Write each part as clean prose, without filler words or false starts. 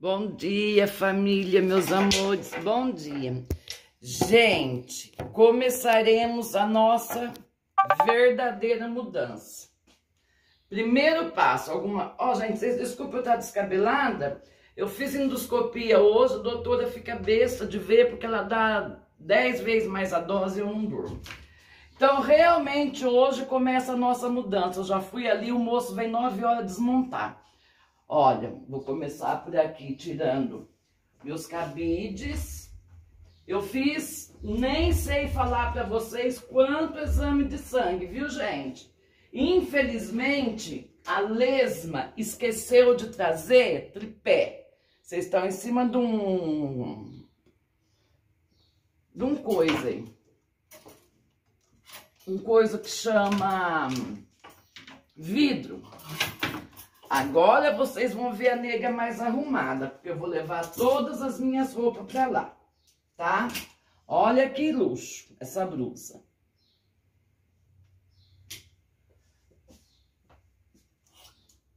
Bom dia, família, meus amores, bom dia. Gente, começaremos a nossa verdadeira mudança. Primeiro passo, gente, vocês desculpa eu estar descabelada. Eu fiz endoscopia hoje, a doutora fica besta de ver, porque ela dá 10 vezes mais a dose e eu não durmo. Então, realmente, hoje começa a nossa mudança. Eu já fui ali, o moço vem 9 horas desmontar. Olha, vou começar por aqui, tirando meus cabides. Eu fiz, nem sei falar pra vocês quanto exame de sangue, viu, gente? Infelizmente, a lesma esqueceu de trazer tripé. Vocês estão em cima de um coisa aí. Um coisa que chama vidro. Agora vocês vão ver a nega mais arrumada, porque eu vou levar todas as minhas roupas pra lá, tá? Olha que luxo essa blusa.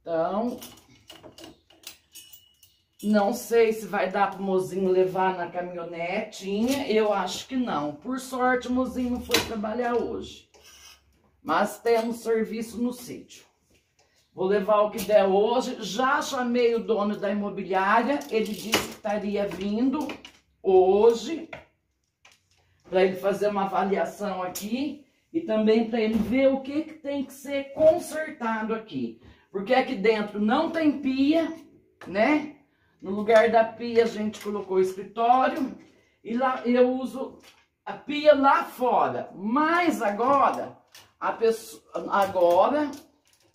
Então, não sei se vai dar pro mozinho levar na caminhonetinha, eu acho que não. Por sorte, o mozinho não foi trabalhar hoje, mas temos serviço no sítio. Vou levar o que der hoje, já chamei o dono da imobiliária, ele disse que estaria vindo hoje, para ele fazer uma avaliação aqui e também para ele ver o que tem que ser consertado aqui. Porque aqui dentro não tem pia, né? No lugar da pia a gente colocou o escritório e lá eu uso a pia lá fora. Mas agora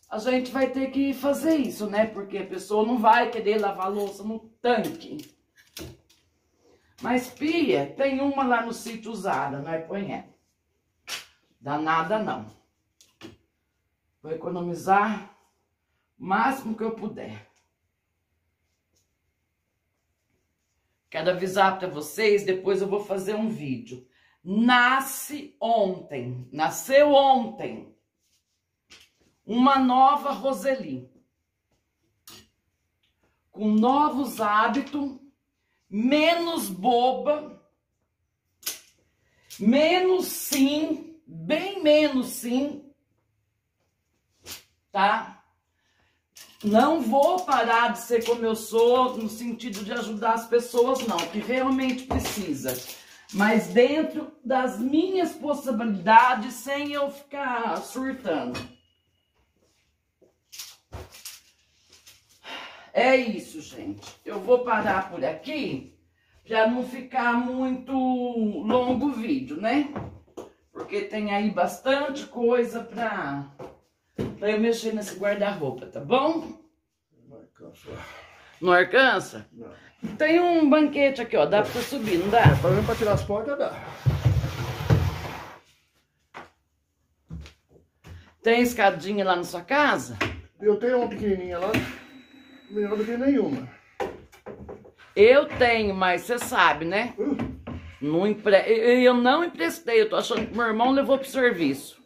a gente vai ter que fazer isso, né? Porque a pessoa não vai querer lavar louça no tanque. Mas pia tem uma lá no sítio usada, não é? Põe ela. Danada não. Vou economizar o máximo que eu puder. Quero avisar para vocês, depois eu vou fazer um vídeo. Nasceu ontem uma nova Roseli, com novos hábitos, menos boba, menos sim, bem menos sim, tá? Não vou parar de ser como eu sou, no sentido de ajudar as pessoas, não, que realmente precisa. Mas dentro das minhas possibilidades, sem eu ficar surtando. É isso, gente. Eu vou parar por aqui, para não ficar muito longo o vídeo, né? Porque tem aí bastante coisa pra eu mexer nesse guarda-roupa, tá bom? Não alcança. Não alcança? Não. Tem um banquete aqui, ó. Dá pra subir, não dá? É, pelo menos pra tirar as portas, dá. Tem escadinha lá na sua casa? Eu tenho uma pequenininha lá. Melhor do que nenhuma. Eu tenho, mas você sabe, né? Não eu não emprestei. Eu tô achando que meu irmão levou pro serviço.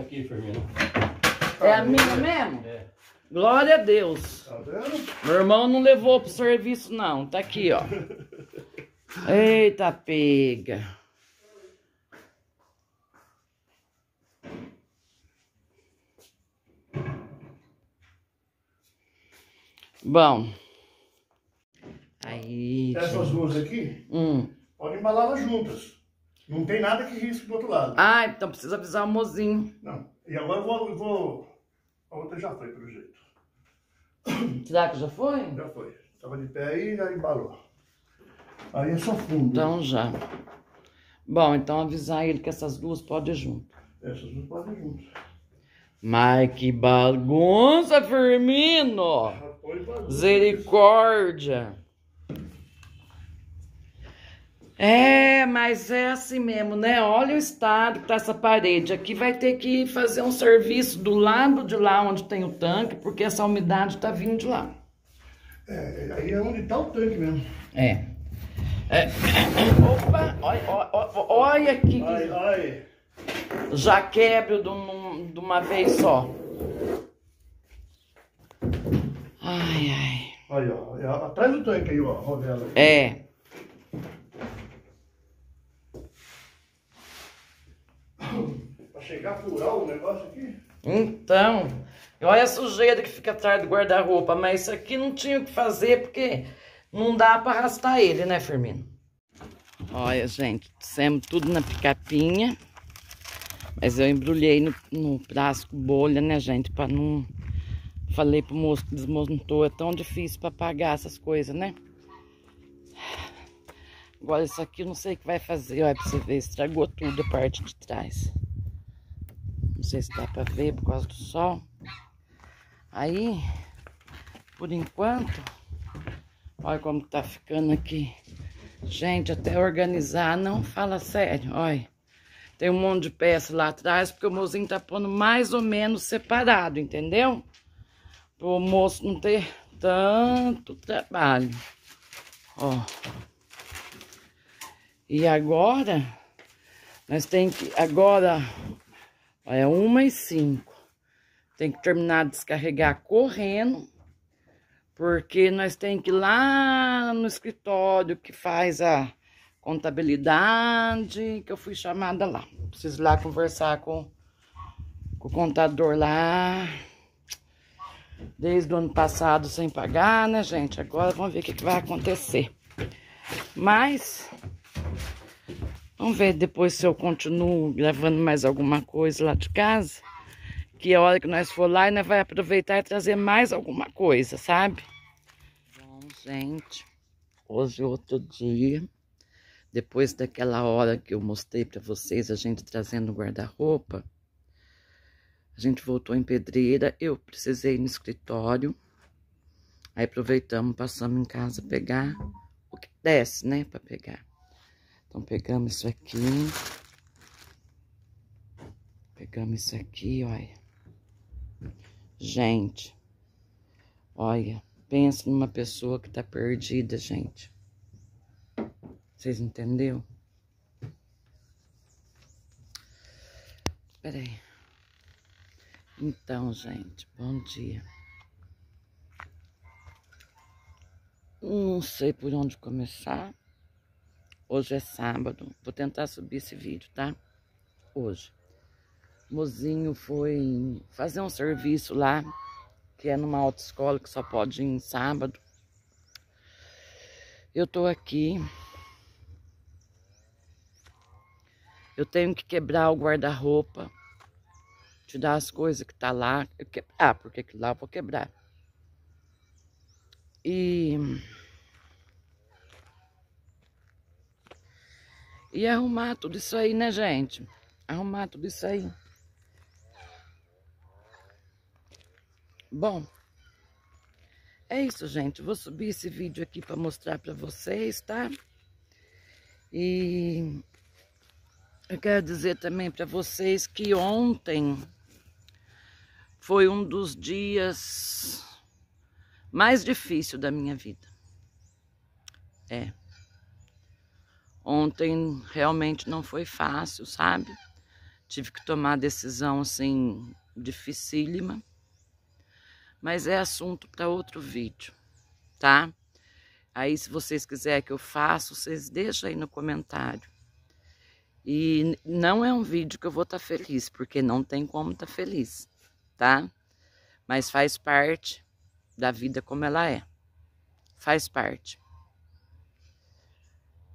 Aqui, Firmino. É a minha mesmo? É. Glória a Deus. Tá vendo? Meu irmão não levou pro serviço, não. Tá aqui, ó. Eita, pega. Bom. Aí. Essas duas aqui, podem embalá-las juntas. Não tem nada que risque do outro lado. Ah, então precisa avisar o mozinho. Não. E agora eu vou... A outra já foi, pelo jeito. Será que já foi? Já foi. Estava de pé aí e já embalou. Aí é só fundo. Então já. Bom, então avisar ele que essas duas podem ir junto. Essas duas podem ir junto. Mas que bagunça, Firmino! Já foi bagunça. Misericórdia! É, mas é assim mesmo, né? Olha o estado que tá essa parede. Aqui vai ter que fazer um serviço do lado de lá onde tem o tanque, porque essa umidade tá vindo de lá. É, aí é onde tá o tanque mesmo. É. Opa, olha aqui. Olha. Já quebro de uma vez só. Ai, ai. Olha, ó, atrás do tanque aí, ó, Roseli. É. Pra chegar a furar o negócio aqui? Então, olha a sujeira que fica atrás do guarda-roupa, mas isso aqui não tinha o que fazer, porque não dá pra arrastar ele, né, Firmino? Olha, gente, fizemos tudo na picapinha, mas eu embrulhei no plástico bolha, né, gente, pra não... Falei pro moço que desmontou, é tão difícil pra pagar essas coisas, né? Agora isso aqui eu não sei o que vai fazer, olha pra você ver, estragou tudo a parte de trás. Não sei se dá pra ver por causa do sol. Aí, por enquanto, olha como tá ficando aqui. Gente, até organizar, não fala sério, olha. Tem um monte de peça lá atrás, porque o mozinho tá pondo mais ou menos separado, entendeu? Pro moço não ter tanto trabalho, ó. E agora, nós tem que, agora, ó, é 1h05. Tem que terminar de descarregar correndo, porque nós tem que ir lá no escritório que faz a contabilidade, que eu fui chamada lá. Preciso ir lá conversar com o contador lá. Desde o ano passado sem pagar, né, gente? Agora vamos ver o que vai acontecer. Mas, vamos ver depois se eu continuo gravando mais alguma coisa lá de casa. Que a hora que nós for lá, nós vai aproveitar e trazer mais alguma coisa, sabe? Bom, gente, hoje é outro dia. Depois daquela hora que eu mostrei pra vocês, a gente trazendo o guarda-roupa. A gente voltou em Pedreira, eu precisei ir no escritório. Aí aproveitamos, passamos em casa pegar o que desce, né, pra pegar. Então pegamos isso aqui. Pegamos isso aqui, olha. Gente, olha, pensa numa pessoa que tá perdida, gente. Vocês entenderam? Espera aí. Então, gente, bom dia. Não sei por onde começar. Hoje é sábado. Vou tentar subir esse vídeo, tá? Hoje. O mozinho foi fazer um serviço lá, que é numa autoescola que só pode ir em sábado. Eu tô aqui. Eu tenho que quebrar o guarda-roupa. Tirar as coisas que tá lá, eu quebrar, porque aquilo lá eu vou quebrar. E arrumar tudo isso aí, né, gente? Arrumar tudo isso aí. Bom, é isso, gente. Eu vou subir esse vídeo aqui pra mostrar pra vocês, tá? E eu quero dizer também pra vocês que ontem... Foi um dos dias mais difíceis da minha vida. É. Ontem realmente não foi fácil, sabe? Tive que tomar decisão, assim, dificílima. Mas é assunto para outro vídeo, tá? Aí, se vocês quiserem que eu faça, vocês deixem aí no comentário. E não é um vídeo que eu vou estar feliz, porque não tem como estar feliz. Tá? Mas faz parte da vida como ela é. Faz parte.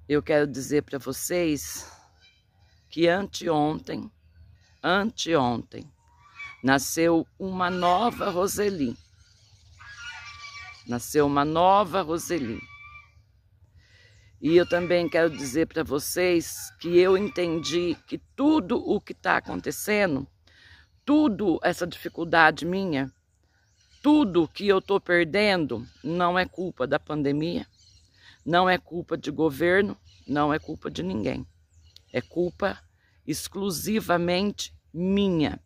Eu quero dizer para vocês que anteontem, nasceu uma nova Roseli. Nasceu uma nova Roseli. E eu também quero dizer para vocês que eu entendi que tudo o que está acontecendo, tudo essa dificuldade minha, tudo que eu tô perdendo, não é culpa da pandemia, não é culpa de governo, não é culpa de ninguém. É culpa exclusivamente minha.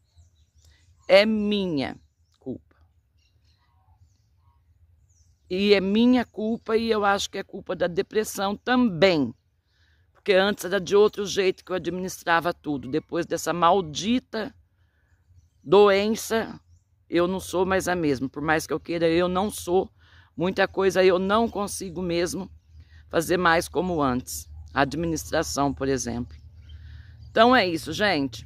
É minha culpa. E é minha culpa e eu acho que é culpa da depressão também. porque antes era de outro jeito que eu administrava tudo. Depois dessa maldita doença, eu não sou mais a mesma. Por mais que eu queira, eu não sou. Muita coisa eu não consigo mesmo fazer mais como antes. A administração, por exemplo. Então é isso, gente.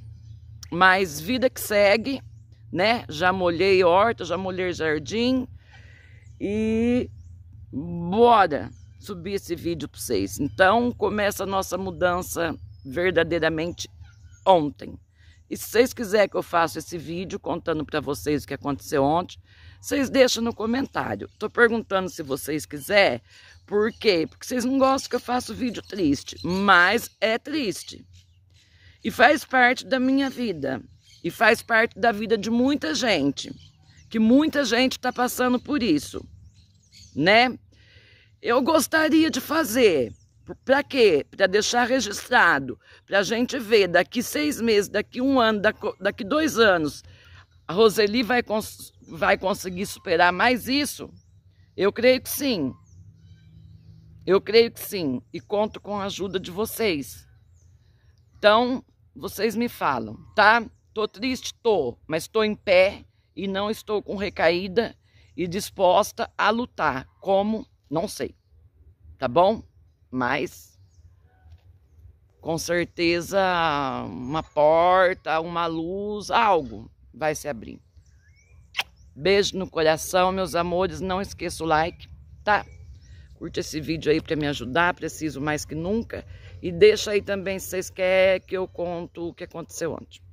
Mas vida que segue, né? Já molhei horta, já molhei jardim. E bora subir esse vídeo para vocês. Então começa a nossa mudança verdadeiramente ontem. E se vocês quiserem que eu faça esse vídeo contando para vocês o que aconteceu ontem, vocês deixam no comentário. Tô perguntando se vocês quiserem. Por quê? Porque vocês não gostam que eu faça vídeo triste. Mas é triste. E faz parte da minha vida. E faz parte da vida de muita gente. Que muita gente tá passando por isso. Né? Eu gostaria de fazer. Para quê? Para deixar registrado. Para a gente ver daqui 6 meses, daqui 1 ano, daqui 2 anos... A Roseli vai conseguir superar mais isso? Eu creio que sim. Eu creio que sim. E conto com a ajuda de vocês. Então, vocês me falam, tá? Tô triste, tô. Mas tô em pé e não estou com recaída e disposta a lutar. Como? Não sei. Tá bom? Mas, com certeza, uma porta, uma luz, algo vai se abrir. Beijo no coração, meus amores. Não esqueça o like, tá? Curte esse vídeo aí para me ajudar. Preciso mais que nunca. E deixa aí também se vocês querem que eu conto o que aconteceu ontem.